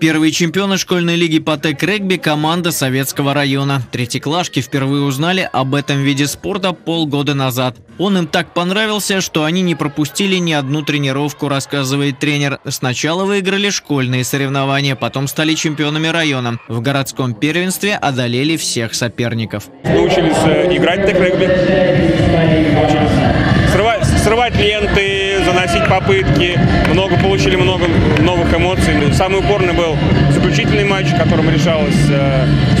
Первые чемпионы школьной лиги по тэг-регби – команда Советского района. Третьеклашки впервые узнали об этом виде спорта полгода назад. Он им так понравился, что они не пропустили ни одну тренировку, рассказывает тренер. Сначала выиграли школьные соревнования, потом стали чемпионами района. В городском первенстве одолели всех соперников. Научились играть в тэг-регби, срывать ленты, заносить попытки, получили много новых эмоций. Самый упорный был заключительный матч, в котором решалась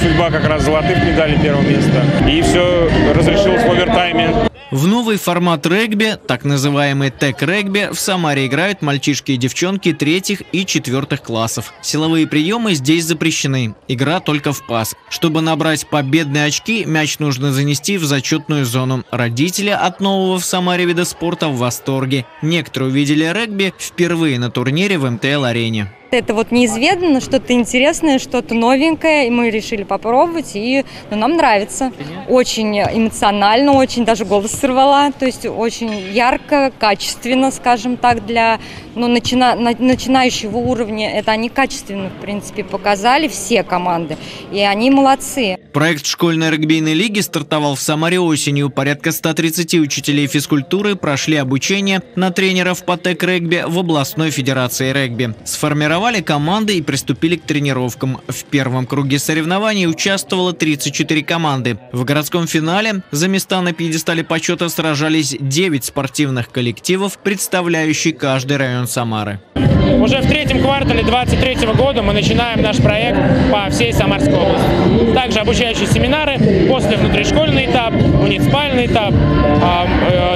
судьба как раз золотых медалей первого места. И все разрешилось в овертайме. В новый формат регби, так называемый тэг-регби, в Самаре играют мальчишки и девчонки 3-х и 4-х классов. Силовые приемы здесь запрещены. Игра только в пас. Чтобы набрать победные очки, мяч нужно занести в зачетную зону. Родители от нового в Самаре вида спорта в восторге. Некоторые увидели регби впервые на турнире в МТЛ-арене. Это вот неизведанно, что-то интересное, что-то новенькое, и мы решили попробовать, и нам нравится. Очень эмоционально, очень даже голос сорвала, то есть очень ярко, качественно, скажем так, для начинающего уровня. Это они качественно, в принципе, показали все команды, и они молодцы. Проект школьной регбийной лиги стартовал в Самаре осенью. Порядка 130 учителей физкультуры прошли обучение на тренеров по тэг-регби в областной федерации регби. Сформировали команды и приступили к тренировкам. В первом круге соревнований участвовало 34 команды. В городском финале за места на пьедестале почета сражались 9 спортивных коллективов, представляющих каждый район Самары. Уже в третьем квартале 2023 года мы начинаем наш проект по всей Самарской области. Также обучающие семинары, после внутришкольный этап, муниципальный этап,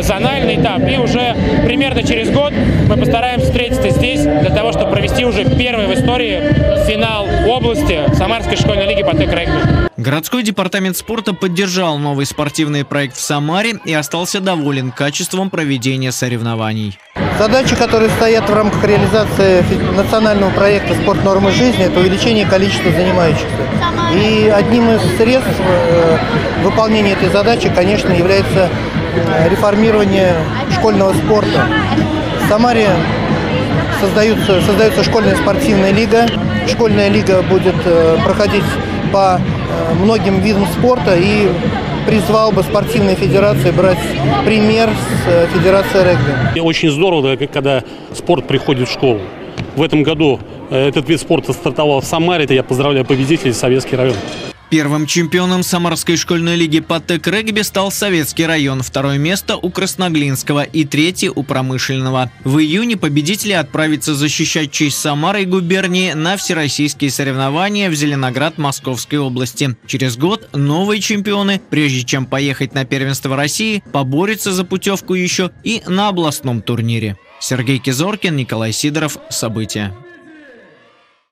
зональный этап. И уже примерно через год мы постараемся встретиться здесь для того, чтобы провести уже первый в истории финал области Самарской школьной лиги по тэг-регби. Городской департамент спорта поддержал новый спортивный проект в Самаре и остался доволен качеством проведения соревнований. Задачи, которые стоят в рамках реализации национального проекта «Спорт. Нормы жизни» – это увеличение количества занимающихся. И одним из средств выполнения этой задачи, конечно, является реформирование школьного спорта. В Самаре создается школьная спортивная лига. Школьная лига будет проходить по многим видам спорта, и призвал бы спортивные федерации брать пример с федерацией регби. Очень здорово, когда спорт приходит в школу. В этом году этот вид спорта стартовал в Самаре. Я поздравляю победителей, Советский район. Первым чемпионом Самарской школьной лиги по тэг-регби стал Советский район, второе место у Красноглинского и третье у Промышленного. В июне победители отправятся защищать честь Самары и губернии на всероссийские соревнования в Зеленоград Московской области. Через год новые чемпионы, прежде чем поехать на первенство России, поборются за путевку еще и на областном турнире. Сергей Кизоркин, Николай Сидоров. События.